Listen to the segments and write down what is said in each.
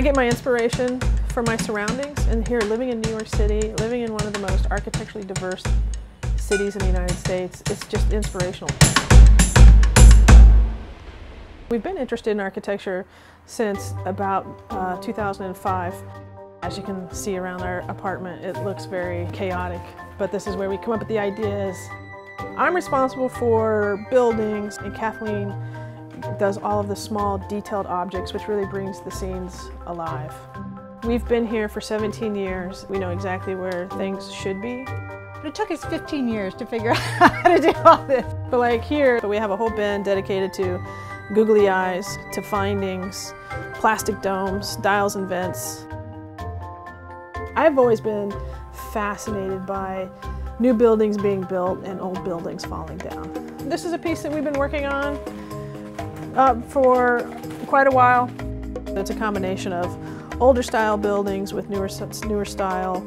I get my inspiration from my surroundings, and here, living in New York City, living in one of the most architecturally diverse cities in the United States, it's just inspirational. We've been interested in architecture since about 2005. As you can see around our apartment, it looks very chaotic, but this is where we come up with the ideas. I'm responsible for buildings, and Kathleen does all of the small, detailed objects, which really brings the scenes alive. We've been here for 17 years. We know exactly where things should be. But it took us 15 years to figure out how to do all this. But like here, we have a whole bin dedicated to googly eyes, to findings, plastic domes, dials and vents. I've always been fascinated by new buildings being built and old buildings falling down. This is a piece that we've been working on for quite a while. It's a combination of older style buildings with newer style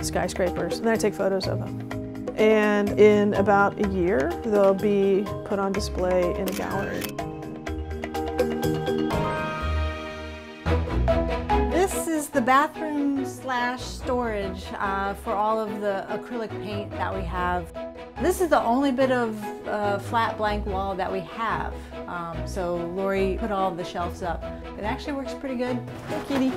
skyscrapers, and I take photos of them. And in about a year, they'll be put on display in a gallery. This is the bathroom/storage for all of the acrylic paint that we have. This is the only bit of flat blank wall that we have. So Lori put all the shelves up. It actually works pretty good. Hey, kitty.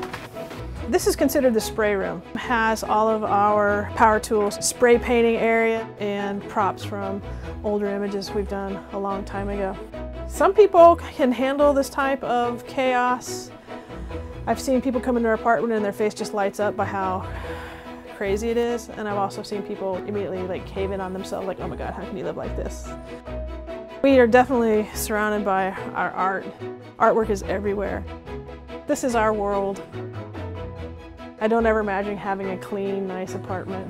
This is considered the spray room. It has all of our power tools, spray painting area, and props from older images we've done a long time ago. Some people can handle this type of chaos. I've seen people come into our apartment and their face just lights up by how crazy it is, and I've also seen people immediately like cave in on themselves, like, oh my God, how can you live like this? We are definitely surrounded by our art. Artwork is everywhere. This is our world. I don't ever imagine having a clean, nice apartment.